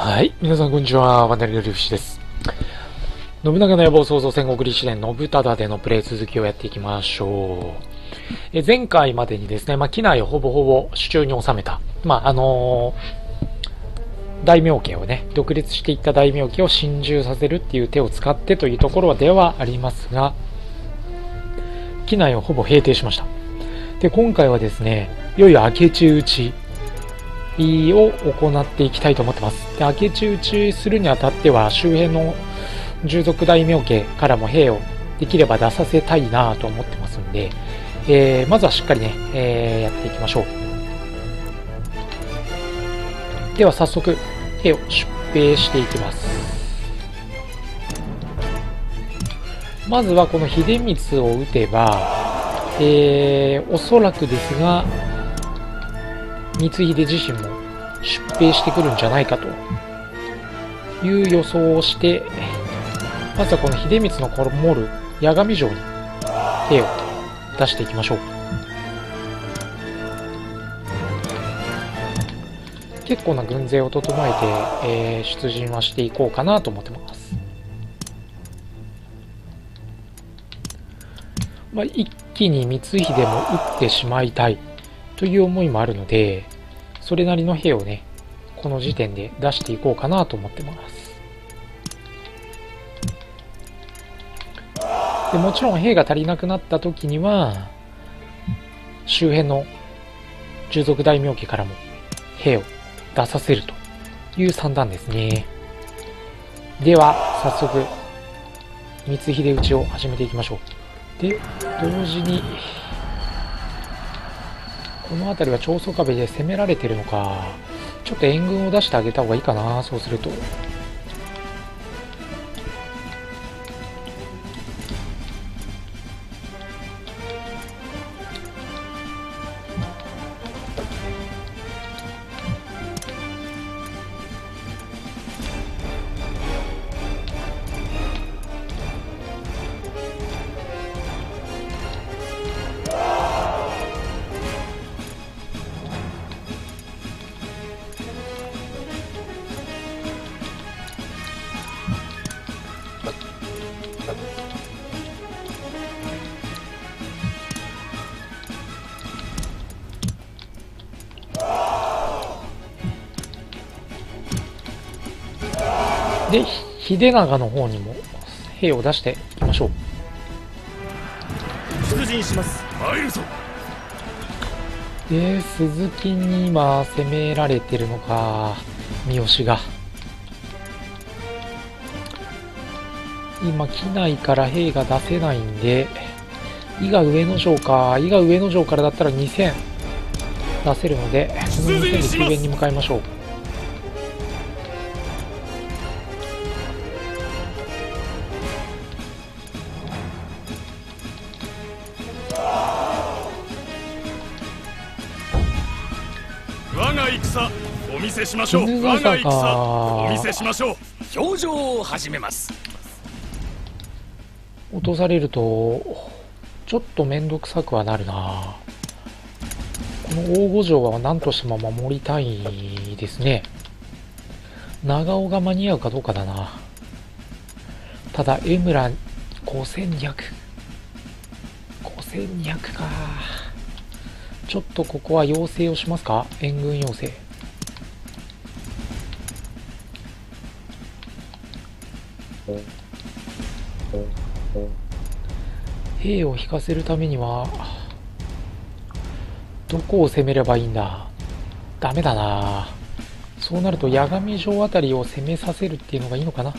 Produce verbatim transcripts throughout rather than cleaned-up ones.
はい、皆さんこんにちは、ワネルのりふしです。信長の野望創造戦国理事伝信忠でのプレイ続きをやっていきましょう。え前回までにですね、まあ、畿内をほぼほぼ手中に収めた、まああのー、大名家をね、独立していった大名家を侵入させるっていう手を使ってというところではありますが、畿内をほぼ平定しました。で、今回はですね、いよいよ明智討ちを行っていきたいと思ってます。で、明智討ちするにあたっては周辺の従属大名家からも兵をできれば出させたいなと思ってますんで、えー、まずはしっかりね、えー、やっていきましょう。では早速兵を出兵していきます。まずはこの秀光を撃てば、えー、おそらくですが光秀自身も出兵してくるんじゃないかという予想をして、まずはこの秀光のこもる八神城に兵を出していきましょう。結構な軍勢を整えて、えー、出陣はしていこうかなと思ってます。まあ、一気に光秀も打ってしまいたいという思いもあるので、それなりの兵をね、この時点で出していこうかなと思ってます。でもちろん兵が足りなくなった時には周辺の従属大名家からも兵を出させるという算段ですね。では早速光秀討ちを始めていきましょう。で、同時にこの辺りは長宗我部で攻められてるのか、ちょっと援軍を出してあげた方がいいかな。そうするとで、秀長の方にも兵を出していきましょう。出陣します。参るぞ。で、鈴木に今攻められてるのか、三好が今畿内から兵が出せないんで、伊賀上野城か、伊賀上野城からだったらにせん出せるので、このにせんで救援に向かいましょう。お見せしましょう。我が戦お見せしましょう。表情を始めます。落とされるとちょっと面倒くさくはなるな。この大御城は何としても守りたいですね。長尾が間に合うかどうかだな。ただ江村ごせんにひゃく ごせんにひゃくか。ちょっとここは要請をしますか。援軍要請。兵を引かせるためにはどこを攻めればいいんだ。ダメだな。そうなると八神城あたりを攻めさせるっていうのがいいのかな。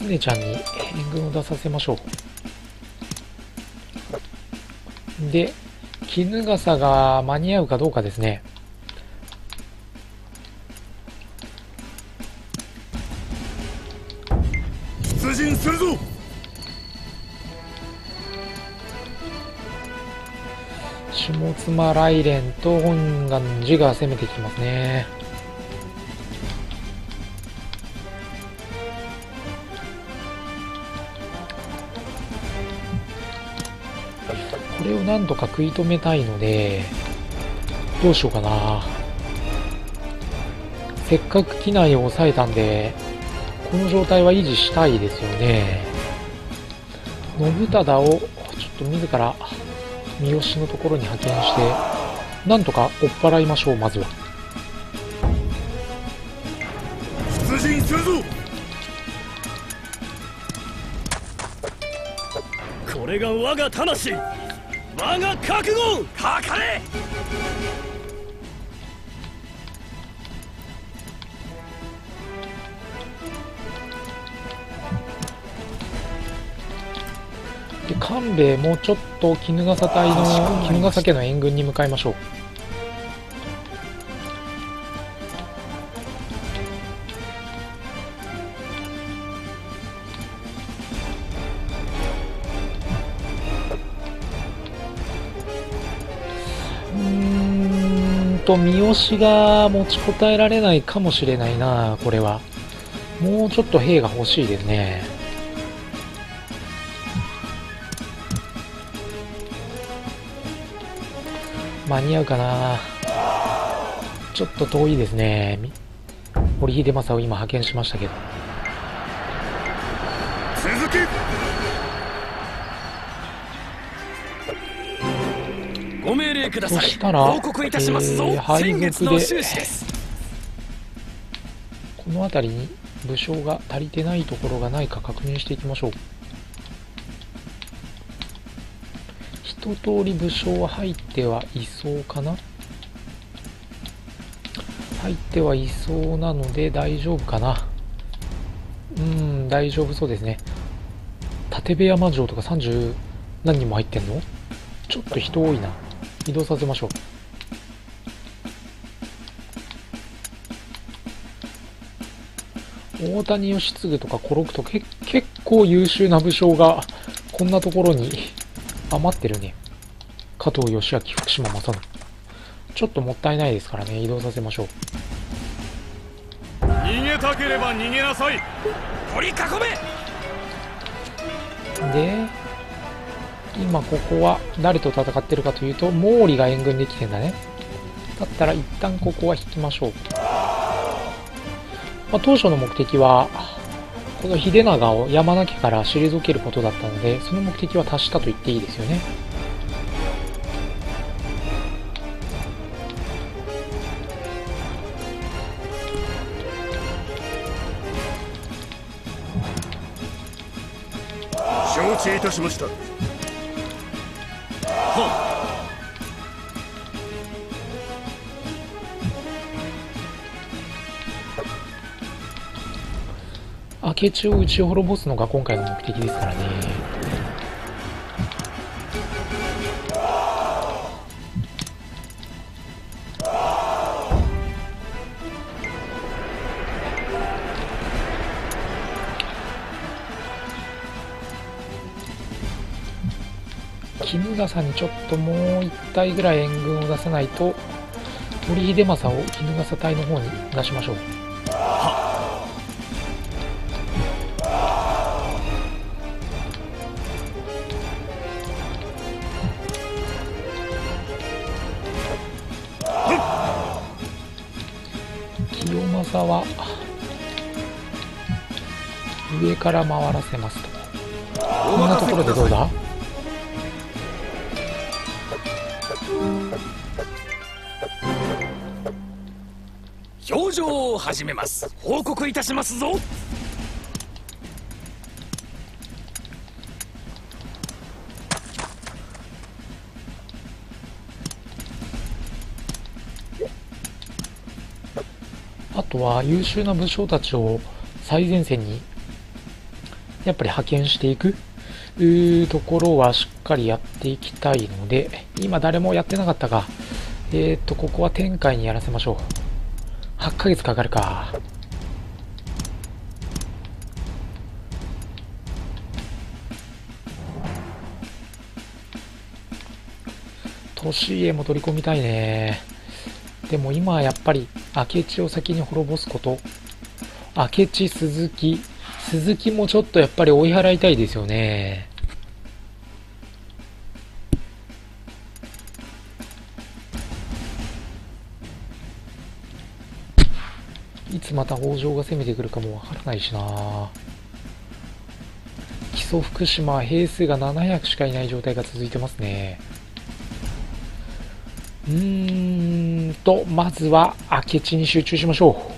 常ちゃんに援軍を出させましょう。で、衣笠が間に合うかどうかですね。出陣するぞ。下妻来連と本願寺が攻めてきますね。これを何とか食い止めたいので、どうしようかな。せっかく機内を抑えたんで、この状態は維持したいですよね。信忠をちょっと自ら三好のところに派遣して、なんとか追っ払いましょう。まずは出陣するぞ。これが我が魂、我が覚悟、かかれ。で官兵衛もちょっと衣笠隊の衣笠家の援軍に向かいましょう。三好が持ちこたえられないかもしれないな。これはもうちょっと兵が欲しいですね。間に合うかな。ちょっと遠いですね。堀秀政を今派遣しましたけど、続け。ご命令ください。そしたら、報告いたしますぞ。えー、配属でこの辺りに武将が足りてないところがないか確認していきましょう。一通り武将は入ってはいそうかな。入ってはいそうなので大丈夫かな。うん、大丈夫そうですね。建部山城とかさんじゅう何人も入ってんの。ちょっと人多いな。移動させましょう。大谷義次とか小六とけ結構優秀な武将がこんなところに余ってるね。加藤義明、福島正則、ちょっともったいないですからね。移動させましょう。逃げたければ逃げなさい。取り囲め。で今ここは誰と戦ってるかというと、毛利が援軍できてんだね。だったら一旦ここは引きましょう。まあ、当初の目的はこの秀長を山名家から退けることだったので、その目的は達したと言っていいですよね。承知いたしました。はっ。明智を打ち滅ぼすのが今回の目的ですからね。衣笠にちょっともう一体ぐらい援軍を出さないと、鳥秀政を衣笠隊の方に出しましょう。は上から回らせますと。こんなところでどうだ。表情を始めます。報告いたしますぞ。あとは優秀な武将たちを最前線にやっぱり派遣していくところはしっかりやっていきたいので、今誰もやってなかったが、えー、っとここは天海にやらせましょう。はちかげつかかるか。利家も取り込みたいね。でも今はやっぱり明智を先に滅ぼすこと、明智、鈴木、鈴木もちょっとやっぱり追い払いたいですよね。いつまた北条が攻めてくるかもわからないしな。木曽福島は兵数がななひゃくしかいない状態が続いてますね。うーんと、まずは明智に集中しましょう。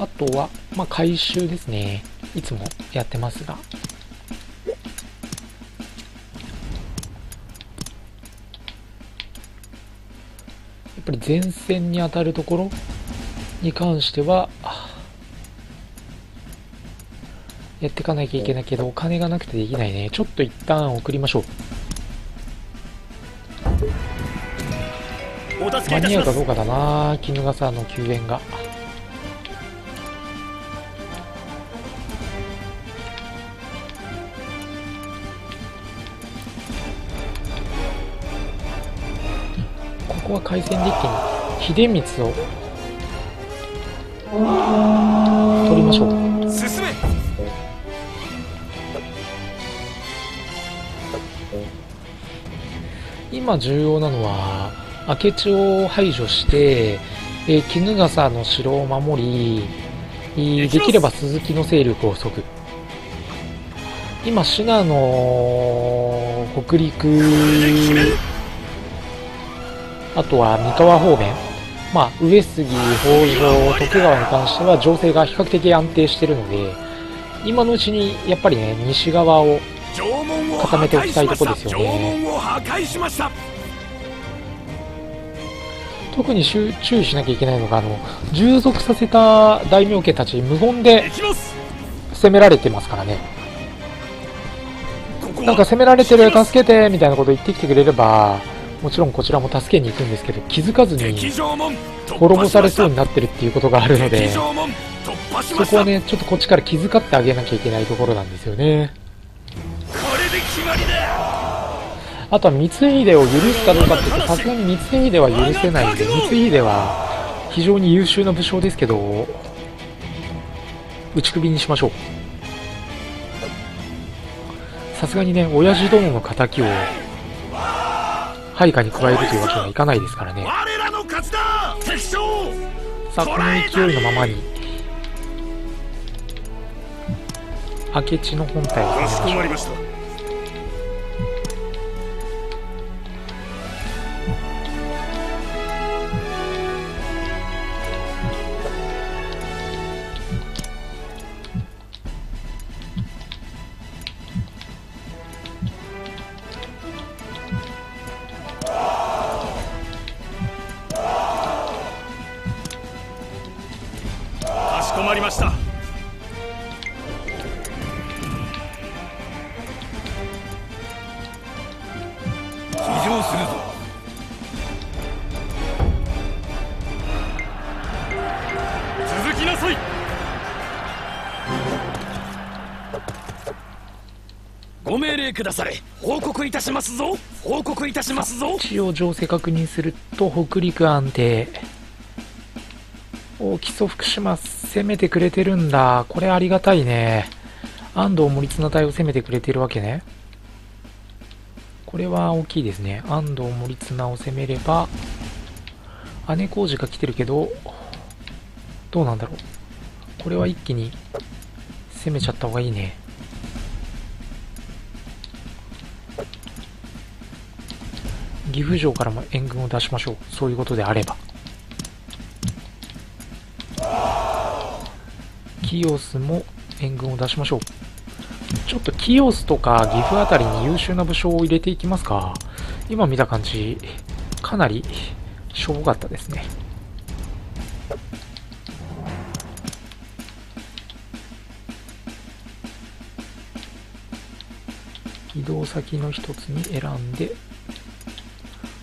あとは、まあ、回収ですね。いつもやってますが。やっぱり前線に当たるところに関しては、やっていかなきゃいけないけど、お金がなくてできないね。ちょっと一旦送りましょう。間に合うかどうかだな、衣笠の救援が。ここは回線デッキに秀光を取りましょう。進め。今重要なのは明智を排除して、えー、衣笠の城を守り、えー、できれば鈴木の勢力を削ぐ。今信濃の北陸、あとは三河方面、まあ、上杉、北条、徳川に関しては情勢が比較的安定しているので、今のうちにやっぱりね、西側を固めておきたいところですよね。特に注意しなきゃいけないのが、あの従属させた大名家たち、無言で攻められてますからね。なんか攻められてる、助けてみたいなこと言ってきてくれれば、もちろんこちらも助けに行くんですけど、気づかずに滅ぼされそうになってるっていうことがあるので、そこはね、ちょっとこっちから気遣ってあげなきゃいけないところなんですよね。あとは光秀を許すかどうかっていうと、さすがに光秀は許せないんで、光秀は非常に優秀な武将ですけど、打ち首にしましょう。さすがにね、親父殿の敵を配下に加えるというわけにはいかないですからね。さあ、この勢いのままに明智の本体を攻めましょう。ご命令くだされ。報告いたしますぞ。報告いたしますぞ。一応情勢確認すると、北陸安定。お、木曽福島攻めてくれてるんだ。これありがたいね。安藤森綱隊を攻めてくれてるわけね。これは大きいですね。安藤森綱を攻めれば、姉小路が来てるけど、どうなんだろう。これは一気に攻めちゃった方がいいね。岐阜城からも援軍を出しましょう。そういうことであれば、清須も援軍を出しましょう。ちょっと清須とか岐阜あたりに優秀な武将を入れていきますか。今見た感じかなりしょぼかったですね。移動先の一つに選んで、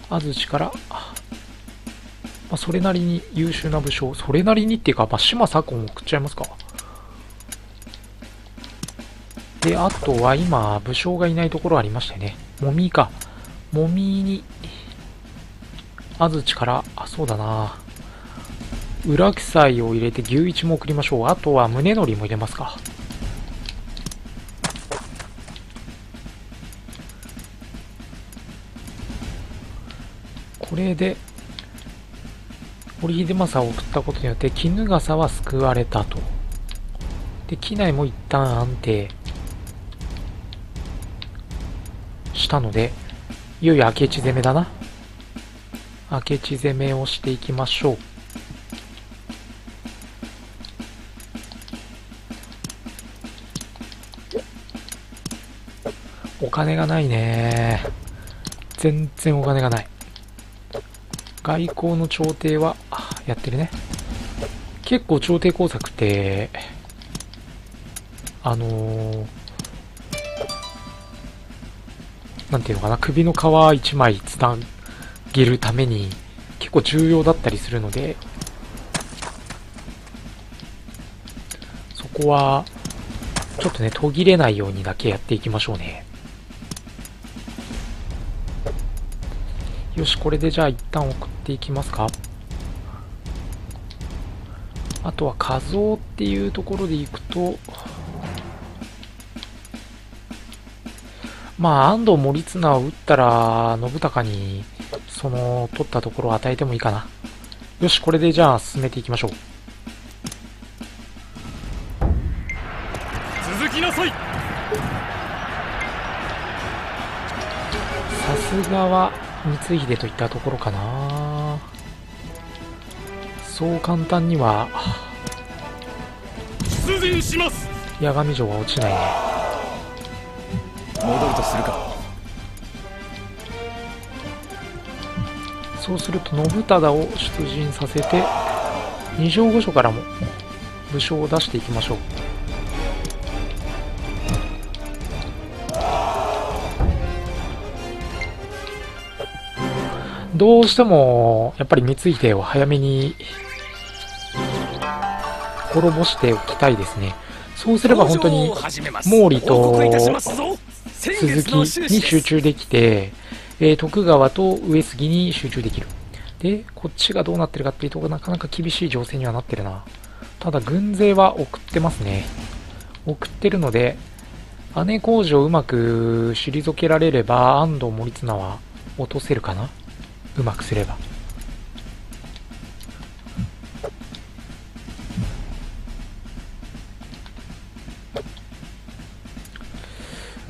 安土から、まあ、それなりに優秀な武将、それなりにっていうか、まあ、島左近を送っちゃいますか。で、あとは今、武将がいないところありましたよね。もみか。もみに、安土から、あ、そうだな。裏記載を入れて牛一も送りましょう。あとは胸のりも入れますか。これで、織秀政を送ったことによって、衣笠は救われたと。で、機内も一旦安定したので、いよいよ明智攻めだな。明智攻めをしていきましょう。お金がないね。全然お金がない。外交の調停は、やってるね。結構調停工作って、あのー、なんていうのかな、首の皮一枚つなげるために結構重要だったりするので、そこは、ちょっとね、途切れないようにだけやっていきましょうね。よし、これでじゃあ一旦送っていきますか。あとは画像っていうところでいくと、まあ安藤盛綱を打ったら信孝にその取ったところを与えてもいいかな。よし、これでじゃあ進めていきましょう。続きなさい。さすがは光秀といったところかな。そう簡単には出陣します。八神城は落ちないね。戻るとするか。そうすると信忠を出陣させて二条御所からも武将を出していきましょう。どうしてもやっぱり光秀を早めに滅ぼしておきたいですね。そうすれば本当に毛利と鈴木に集中できて、えー、徳川と上杉に集中できる。で、こっちがどうなってるかっていうところなかなか厳しい情勢にはなってるな。ただ軍勢は送ってますね。送ってるので姉小路をうまく退けられれば安藤盛綱は落とせるかな。うまくすれば。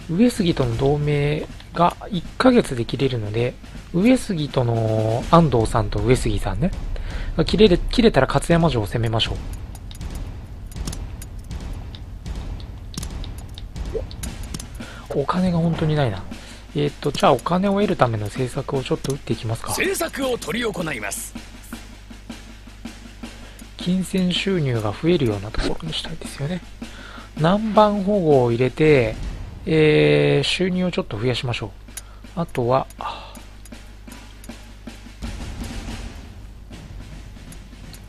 上杉との同盟がいっかげつで切れるので、上杉との安藤さんと上杉さんね、切れる、切れたら勝山城を攻めましょう。お金が本当にないな。えっと、じゃあお金を得るための政策をちょっと打っていきますか。政策を取り行います。金銭収入が増えるようなところにしたいですよね。南蛮保護を入れて、えー、収入をちょっと増やしましょう。あとは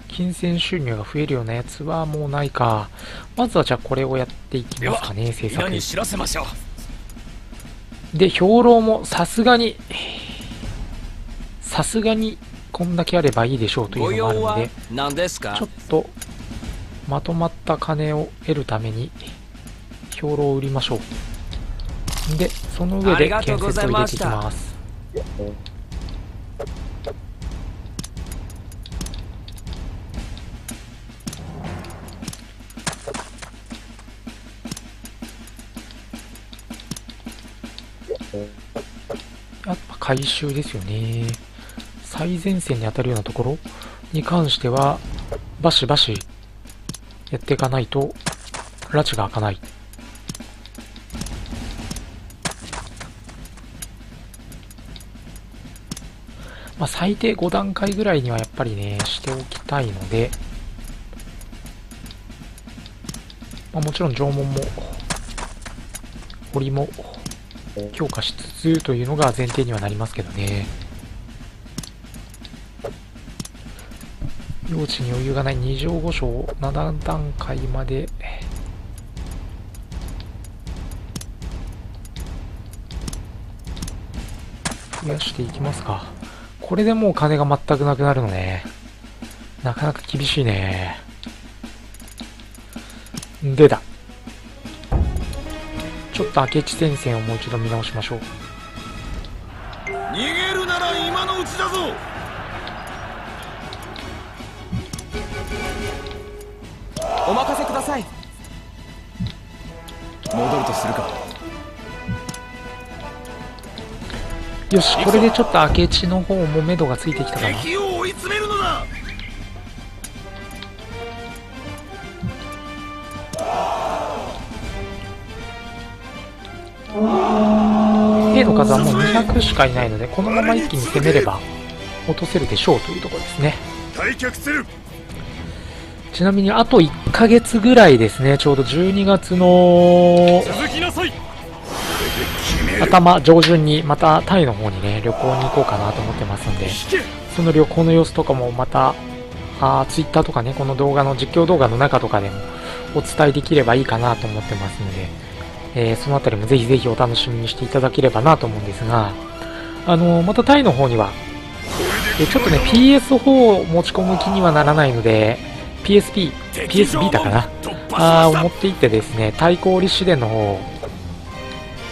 金銭収入が増えるようなやつはもうないか。まずはじゃあこれをやっていきますかね。政策に知らせましょう。で、兵糧もさすがに、さすがにこんだけあればいいでしょうというのもあるので、ちょっとまとまった金を得るために兵糧を売りましょう。で、その上で建設を入れていきます。やっぱ回収ですよね。最前線に当たるようなところに関してはバシバシやっていかないと拉致が開かない。まあ、最低ごだんかいぐらいにはやっぱりねしておきたいので、まあ、もちろん城門も堀も強化しつつというのが前提にはなりますけどね。用地に余裕がない二条御所をななだんかいまで増やしていきますか。これでもう金が全くなくなるのね。なかなか厳しいね。出た。ちょっと明智戦線をもう一度見直しましょう。逃げるなら今のうちだぞ。お任せください。戻るとするか。よし、これでちょっと明智の方も目処がついてきたかな。敵を追い詰めるのだ。兵の数はもうにひゃくしかいないので、このまま一気に攻めれば落とせるでしょうというところですね。退却する。ちなみにあといっかげつぐらいですね。ちょうどじゅうにがつの頭上旬にまたタイの方にね、旅行に行こうかなと思ってますんで、その旅行の様子とかもまたあ Twitter とかね、この動画の実況動画の中とかでもお伝えできればいいかなと思ってますので、えー、そのあたりもぜひぜひお楽しみにしていただければなと思うんですが、あのー、またタイの方にはちょっとね ピーエスフォー を持ち込む気にはならないので、ピーエスピー、ピーエスビー だかなあを持っていってですね、対抗立志伝の方、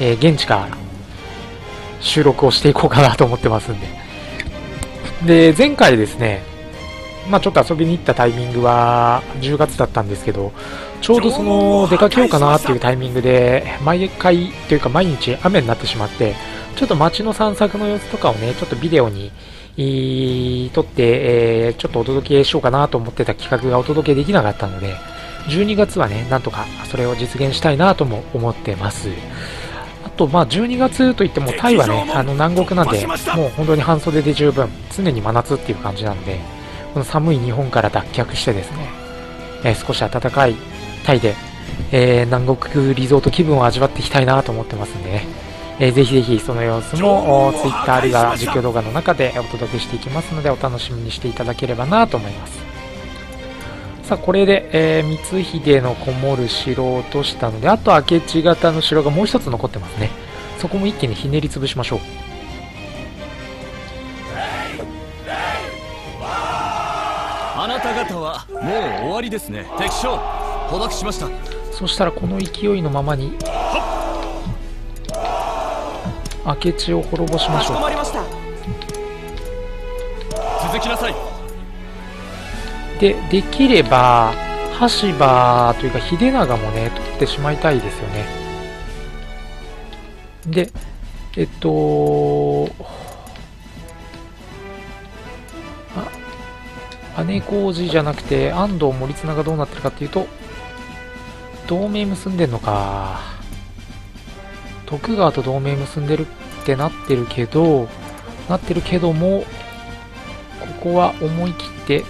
えー、現地から収録をしていこうかなと思ってますんで。で、前回ですね、まあちょっと遊びに行ったタイミングはじゅうがつだったんですけど、ちょうどその出かけようかなっていうタイミングで、毎回というか毎日雨になってしまって、ちょっと街の散策の様子とかをね、ちょっとビデオに撮って、えー、ちょっとお届けしようかなと思ってた企画がお届けできなかったので、じゅうにがつはね、なんとかそれを実現したいなとも思ってます。あと、まあじゅうにがつといってもタイはね、あの南国なんで、もう本当に半袖で十分、常に真夏っていう感じなんで、この寒い日本から脱却してですね、えー、少し暖かいタイで、えー、南国リゾート気分を味わっていきたいなと思ってますんでね。えー、ぜひぜひその様子も Twitter あるいは実況動画の中でお届けしていきますので、お楽しみにしていただければなと思います。さあ、これで、えー、光秀のこもる城を落としたので、あと明智型の城がもう一つ残ってますね。そこも一気にひねり潰しましょう。あなた方はもう終わりですね。敵将捕獲しました。そしたらこの勢いのままに明智を滅ぼしましょう。続きなさい。で、できれば羽柴というか秀長もね、取ってしまいたいですよね。で、えっとあ姉小路じゃなくて安藤盛綱がどうなってるかっていうと、同盟結んでんのか。徳川と同盟結んでるってなってるけど、なってるけども、ここは思い切って、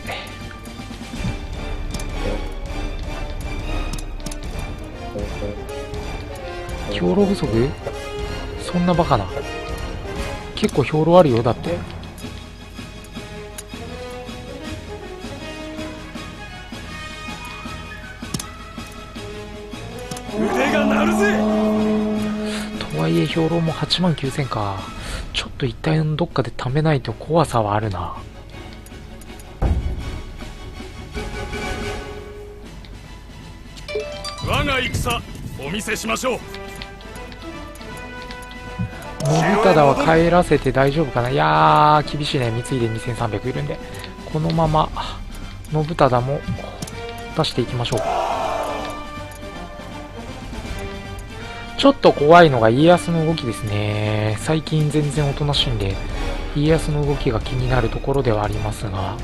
兵糧不足？そんなバカな。結構兵糧あるよ、だって。腕が鳴るぜ。兵糧もはちまんきゅうせんか。ちょっと一体のどっかで貯めないと怖さはあるな。我が戦お見せしましょう。信忠は帰らせて大丈夫かな。いやー厳しいね。三井でにせんさんびゃくいるんで、このまま信忠も出していきましょう。ちょっと怖いのが家康の動きですね。最近全然おとなしいんで、家康の動きが気になるところではありますが、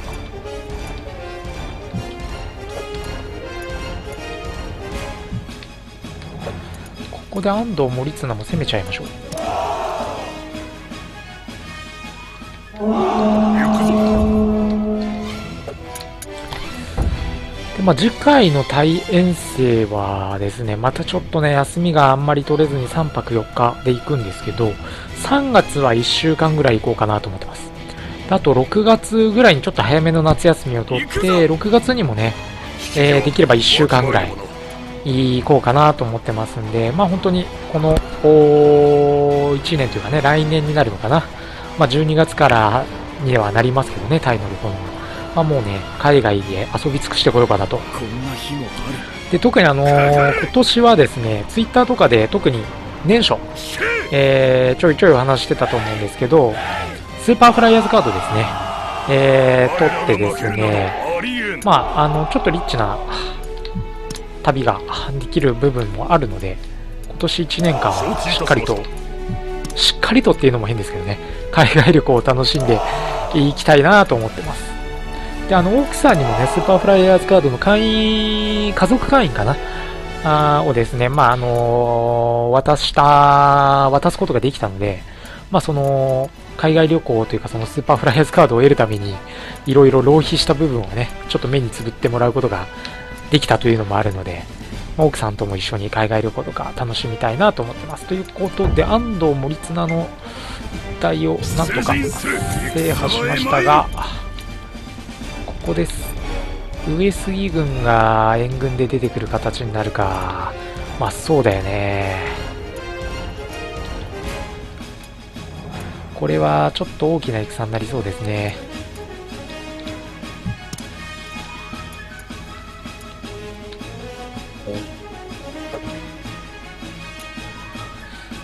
ここで安藤盛綱も攻めちゃいましょう。まあ、次回の対遠征はですね、またちょっとね、休みがあんまり取れずにさんぱくよっかで行くんですけど、さんがつはいっしゅうかんぐらい行こうかなと思ってます。あとろくがつぐらいにちょっと早めの夏休みを取って、ろくがつにもね、えー、できればいっしゅうかんぐらい行こうかなと思ってますんで、まあ本当にこのいちねんというかね、来年になるのかな。まあ、じゅうにがつからにはなりますけどね、タイの旅行も、まあ、もうね、海外で遊び尽くしてこようかなと。こんな日もある。で、特にあのー、今年はですね、ツイッターとかで特に年初、えー、ちょいちょいお話してたと思うんですけど、スーパーフライヤーズカードですね、えー、取ってですね、まあ、あのちょっとリッチな旅ができる部分もあるので、今年いちねんかんはしっかりと、しっかりとっていうのも変ですけどね、海外旅行を楽しんでいきたいなと思ってます。で、あの奥さんにもね、スーパーフライヤーズカードの会員、家族会員かな、あをですね、まああのー、渡した、渡すことができたので、まあその、海外旅行というかそのスーパーフライヤーズカードを得るために、いろいろ浪費した部分をね、ちょっと目につぶってもらうことができたというのもあるので、まあ、奥さんとも一緒に海外旅行とか楽しみたいなと思ってます。ということで、安藤森綱の一帯をなんとか制覇しましたが、ここです。上杉軍が援軍で出てくる形になるか。まあそうだよね。これはちょっと大きな戦になりそうですね。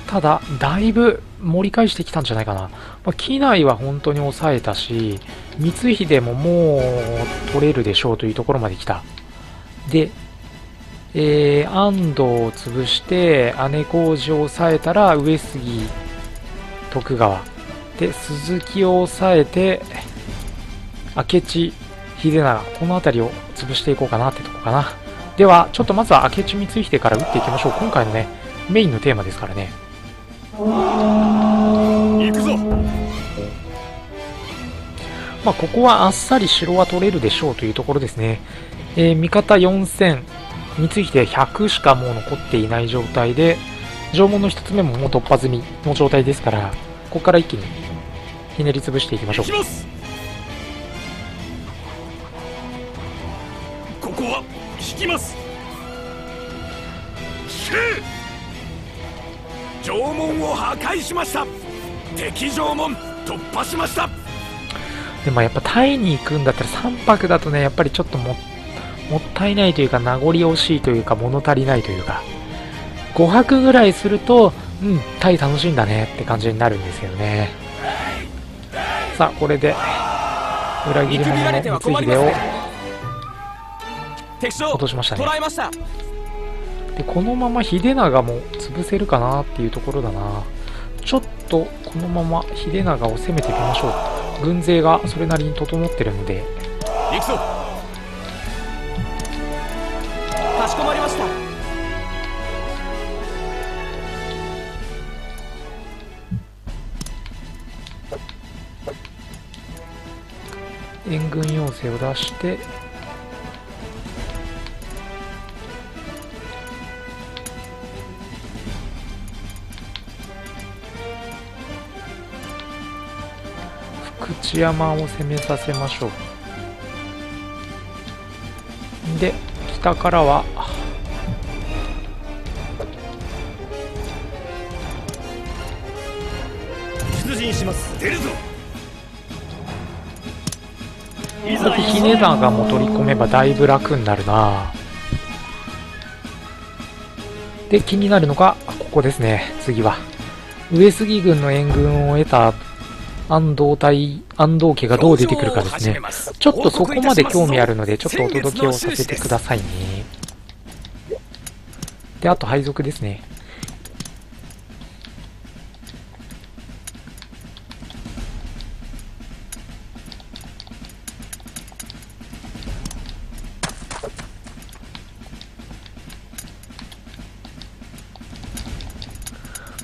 ただだいぶ盛り返してきたんじゃないかな。まあ、機内は本当に抑えたし、光秀ももう取れるでしょうというところまで来た。で、えー、安藤を潰して姉小路を抑えたら、上杉徳川で鈴木を抑えて明智秀長、この辺りを潰していこうかなってとこかな。ではちょっとまずは明智光秀から打っていきましょう。今回のね、メインのテーマですからね。行くぞ。まあここはあっさり城は取れるでしょうというところですね。えー、味方よんせん、光秀ひゃくしかもう残っていない状態で、城門のひとつめももう突破済みの状態ですから、ここから一気にひねり潰していきましょう。ここは引きます。城門を破壊しました。敵城門突破しました。でもやっぱタイに行くんだったらさんぱくだとね、やっぱりちょっと も, もったいないというか、名残惜しいというか、物足りないというか、ごはくぐらいすると、うん、タイ楽しいんだねって感じになるんですよね。さあこれで裏切り者の光秀を落としましたね。で、このまま秀長も潰せるかなっていうところだな。ちょっとこのまま秀長を攻めていきましょう。軍勢がそれなりに整ってるので。行くぞ。かしこまりました。援軍要請を出して。内山を攻めさせましょう。で、北からは出陣します。出るぞ。ここ秀長も取り込めばだいぶ楽になるな。で、気になるのがここですね。次は上杉軍の援軍を得た安藤隊、安藤家がどう出てくるかですね。ちょっとそこまで興味あるので、ちょっとお届けをさせてくださいね。で、あと配属ですね。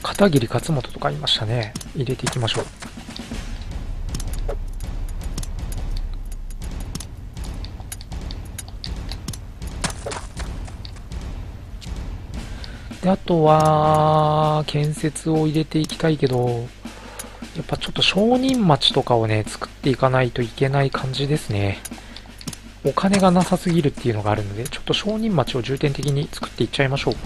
片桐勝元とかいましたね。入れていきましょう。で、あとは建設を入れていきたいけど、やっぱちょっと商人町とかをね、作っていかないといけない感じですね。お金がなさすぎるっていうのがあるので、ちょっと商人町を重点的に作っていっちゃいましょう。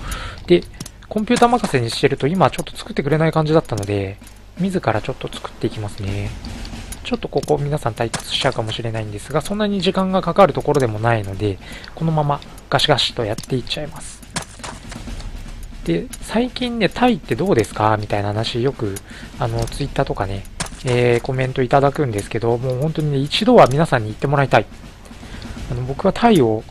で、コンピューター任せにしてると今ちょっと作ってくれない感じだったので、自らちょっと作っていきますね。ちょっとここ皆さん退屈しちゃうかもしれないんですが、そんなに時間がかかるところでもないので、このままガシガシとやっていっちゃいます。で、最近ね、タイってどうですかみたいな話、よく、あの、ツイッターとかね、えー、コメントいただくんですけど、もう本当にね、一度は皆さんに言ってもらいたい。あの、僕はタイを、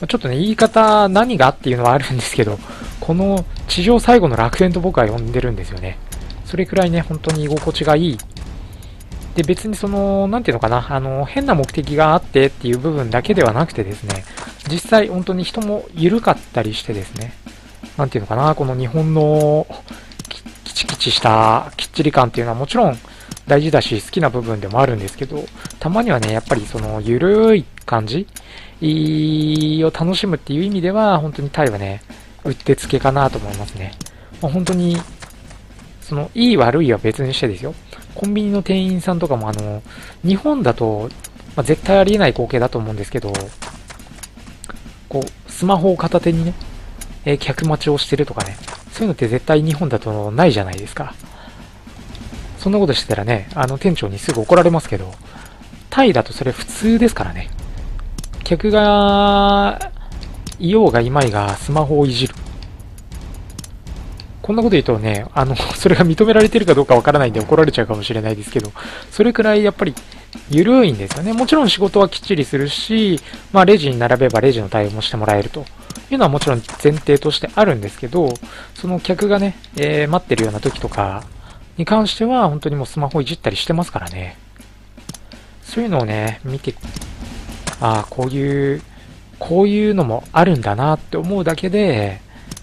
ちょっとね、言い方、何がっていうのはあるんですけど、この地上最後の楽園と僕は呼んでるんですよね。それくらいね、本当に居心地がいい。で、別にその、なんていうのかな、あの、変な目的があってっていう部分だけではなくてですね、実際本当に人も緩かったりしてですね、なんていうのかな、この日本のキチキチしたきっちり感っていうのはもちろん大事だし、好きな部分でもあるんですけど、たまにはね、やっぱりその、ゆるい感じを楽しむっていう意味では、本当にタイはね、うってつけかなと思いますね。まあ、本当に、その、いい悪いは別にしてですよ。コンビニの店員さんとかも、あの、日本だと、まあ、絶対ありえない光景だと思うんですけど、こう、スマホを片手にね、えー、客待ちをしてるとかね、そういうのって絶対日本だとないじゃないですか。そんなことしてたらね、あの、店長にすぐ怒られますけど、タイだとそれ普通ですからね。客が、いようがいまいがスマホをいじる。こんなこと言うとね、あの、それが認められてるかどうかわからないんで怒られちゃうかもしれないですけど、それくらいやっぱり緩いんですよね。もちろん仕事はきっちりするし、まあレジに並べばレジの対応もしてもらえるというのはもちろん前提としてあるんですけど、その客がね、えー、待ってるような時とかに関しては本当にもうスマホいじったりしてますからね。そういうのをね、見て、ああ、こういう、こういうのもあるんだなって思うだけで、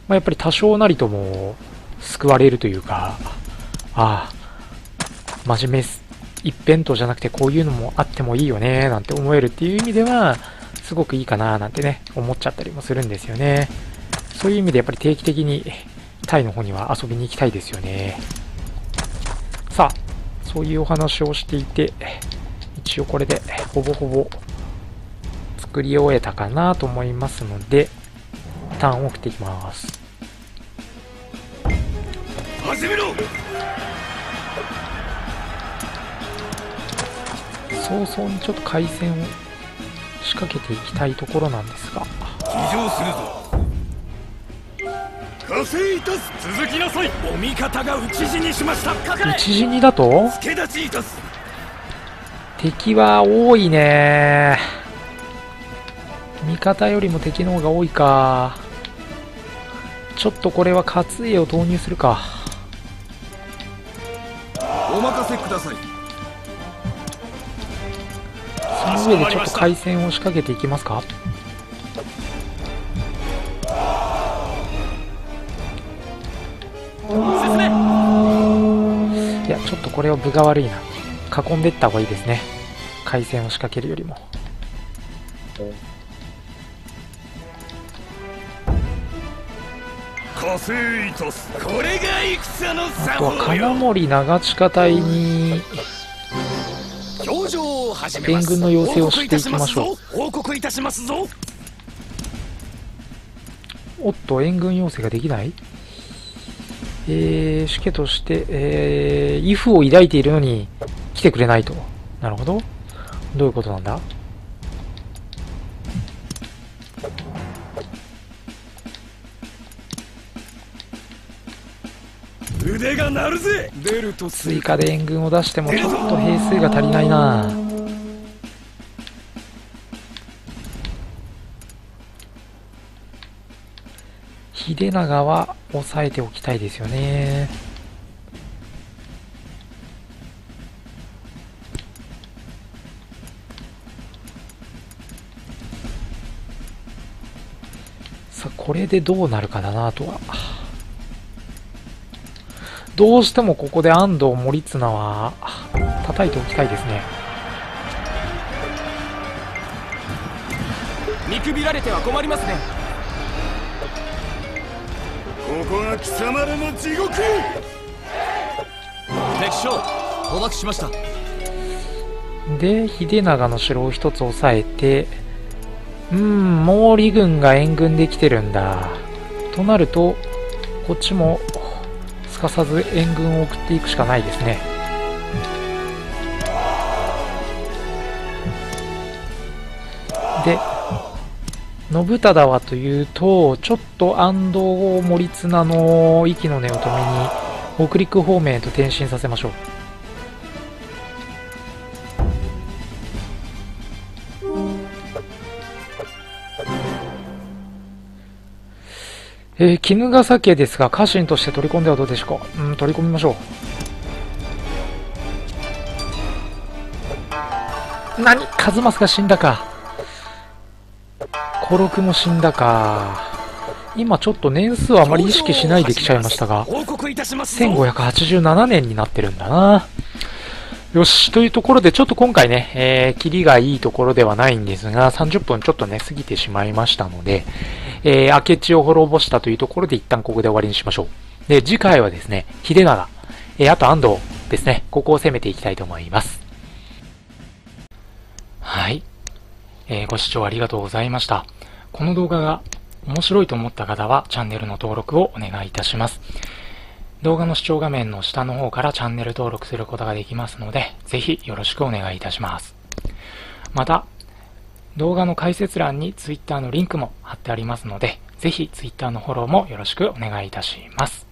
まあ、やっぱり多少なりとも救われるというか、ああ、真面目一辺倒じゃなくてこういうのもあってもいいよね、なんて思えるっていう意味では、すごくいいかな、なんてね、思っちゃったりもするんですよね。そういう意味でやっぱり定期的にタイの方には遊びに行きたいですよね。さあ、そういうお話をしていて、一応これでほぼほぼ、作り終えたかなと思いますので、一旦送っていきます。始めろ。早々にちょっと回線を仕掛けていきたいところなんですが、起動するぞ。加勢いたす。続きなさい。お味方が討ち死にしました。討ち死にだと助立ちいたす。敵は多いね。味方よりも敵の方が多いか。ちょっとこれは勝家を投入するか。お任せください。その上でちょっと回線を仕掛けていきますか。いや、ちょっとこれは分が悪いな。囲んでいった方がいいですね、回線を仕掛けるよりも。あとは金森長近隊に援軍の要請をしていきましょう。おっと、援軍要請ができない。えー、主家として、えー、畏怖を抱いているのに来てくれないと。なるほど、どういうことなんだ。腕が鳴るぜ。追加で援軍を出してもちょっと兵数が足りないな。秀長は抑えておきたいですよね。さあ、これでどうなるかだな。あとはどうしてもここで安藤盛綱は叩いておきたいですね。見くびられては困りますね。ここが貴様らの地獄。敵将捕獲しました。で、秀長の城を一つ押さえて、うーん、毛利軍が援軍できてるんだとなると、こっちもすかさず援軍を送っていくしかないですね。で、信忠はというと、ちょっと安藤盛綱の息の根を止めに北陸方面へと転身させましょう。えー、衣笠家ですが、家臣として取り込んではどうでしょうか。うん、取り込みましょう。何、数正が死んだか、小六も死んだか。今ちょっと年数はあまり意識しないで来ちゃいましたが、せんごひゃくはちじゅうななねんになってるんだな。よし、というところで、ちょっと今回ね、えー、キリがいいところではないんですが、さんじゅっぷんちょっとね、過ぎてしまいましたので、えー、明智を滅ぼしたというところで、一旦ここで終わりにしましょう。で、次回はですね、秀長、えー、あと安藤ですね、ここを攻めていきたいと思います。はい。えー、ご視聴ありがとうございました。この動画が面白いと思った方は、チャンネルの登録をお願いいたします。動画の視聴画面の下の方からチャンネル登録することができますので、ぜひよろしくお願いいたします。また、動画の解説欄に Twitter のリンクも貼ってありますので、ぜひ Twitter のフォローもよろしくお願いいたします。